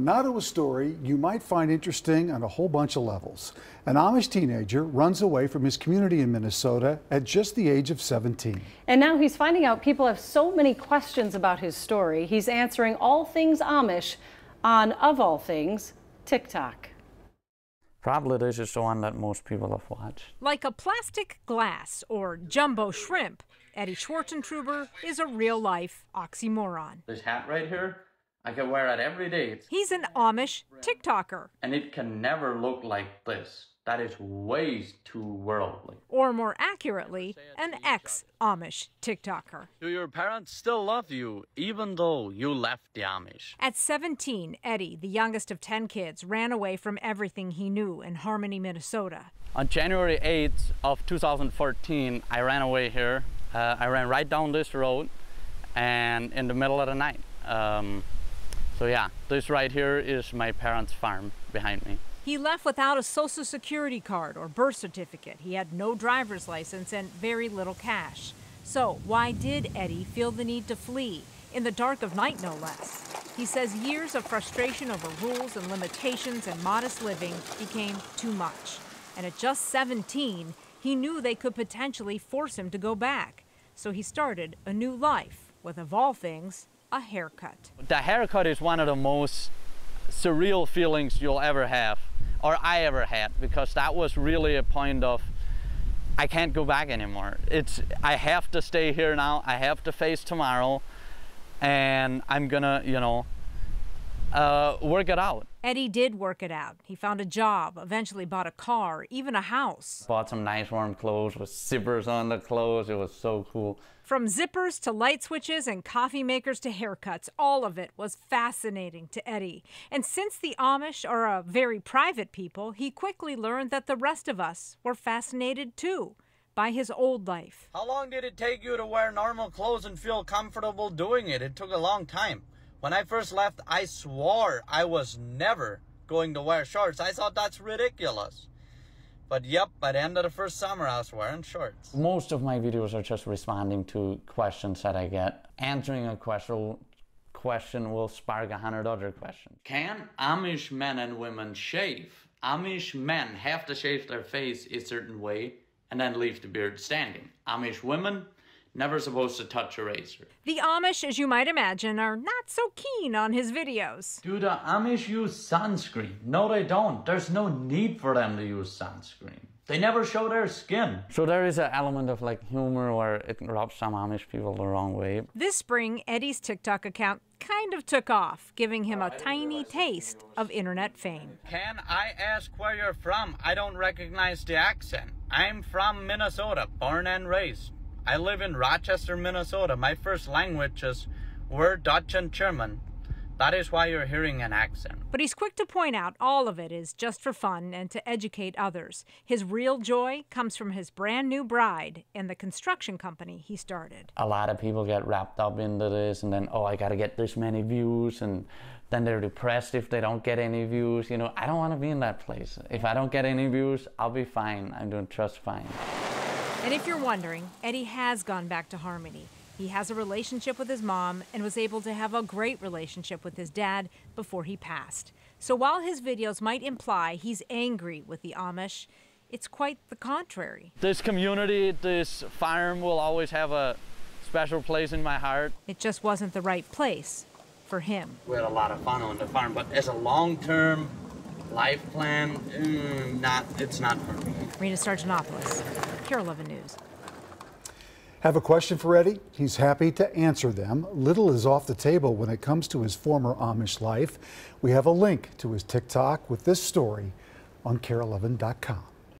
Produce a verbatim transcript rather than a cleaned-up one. Now to a story you might find interesting on a whole bunch of levels. An Amish teenager runs away from his community in Minnesota at just the age of seventeen. And now he's finding out people have so many questions about his story. He's answering all things Amish on, of all things, TikTok. Probably this is the one that most people have watched. Like a plastic glass or jumbo shrimp, Eddie Schwartzentruber is a real-life oxymoron. This hat right here, I can wear it every day. He's an Amish TikToker. And it can never look like this. That is way too worldly. Or more accurately, an ex-Amish TikToker. Do your parents still love you, even though you left the Amish? At seventeen, Eddie, the youngest of ten kids, ran away from everything he knew in Harmony, Minnesota. On January eighth of two thousand fourteen, I ran away here. Uh, I ran right down this road and in the middle of the night. Um, So yeah, this right here is my parents' farm behind me. He left without a social security card or birth certificate. He had no driver's license and very little cash. So why did Eddie feel the need to flee? In the dark of night, no less. He says years of frustration over rules and limitations and modest living became too much. And at just seventeen, he knew they could potentially force him to go back. So he started a new life with, of all things, a haircut. The haircut is one of the most surreal feelings you'll ever have, or I ever had, because that was really a point of, I can't go back anymore. It's, I have to stay here now, I have to face tomorrow, and I'm gonna, you know, uh, work it out. Eddie did work it out. He found a job, eventually bought a car, even a house. Bought some nice warm clothes with zippers on the clothes. It was so cool. From zippers to light switches and coffee makers to haircuts, all of it was fascinating to Eddie. And since the Amish are a very private people, he quickly learned that the rest of us were fascinated too by his old life. How long did it take you to wear normal clothes and feel comfortable doing it? It took a long time. When I first left, I swore I was never going to wear shorts. I thought that's ridiculous. But yep, by the end of the first summer, I was wearing shorts. Most of my videos are just responding to questions that I get. Answering a question, question will spark a hundred other questions. Can Amish men and women shave? Amish men have to shave their face a certain way and then leave the beard standing. Amish women, never supposed to touch a razor. The Amish, as you might imagine, are not so keen on his videos. Do the Amish use sunscreen? No, they don't. There's no need for them to use sunscreen. They never show their skin. So there is an element of like humor where it rubs some Amish people the wrong way. This spring, Eddie's TikTok account kind of took off, giving him a tiny taste of internet fame. Can I ask where you're from? I don't recognize the accent. I'm from Minnesota, born and raised. I live in Rochester, Minnesota. My first languages were Dutch and German. That is why you're hearing an accent. But he's quick to point out all of it is just for fun and to educate others. His real joy comes from his brand new bride and the construction company he started. A lot of people get wrapped up into this and then, oh, I gotta get this many views, and then they're depressed if they don't get any views. You know, I don't wanna be in that place. If I don't get any views, I'll be fine. I'm doing just fine. And if you're wondering, Eddie has gone back to Harmony. He has a relationship with his mom and was able to have a great relationship with his dad before he passed. So while his videos might imply he's angry with the Amish, it's quite the contrary. This community, this farm will always have a special place in my heart. It just wasn't the right place for him. We had a lot of fun on the farm, but as a long-term life plan, mm, not, it's not for me. Rena Sturginopoulos, KARE eleven News. Have a question for Eddie? He's happy to answer them. Little is off the table when it comes to his former Amish life. We have a link to his TikTok with this story on KARE eleven dot com.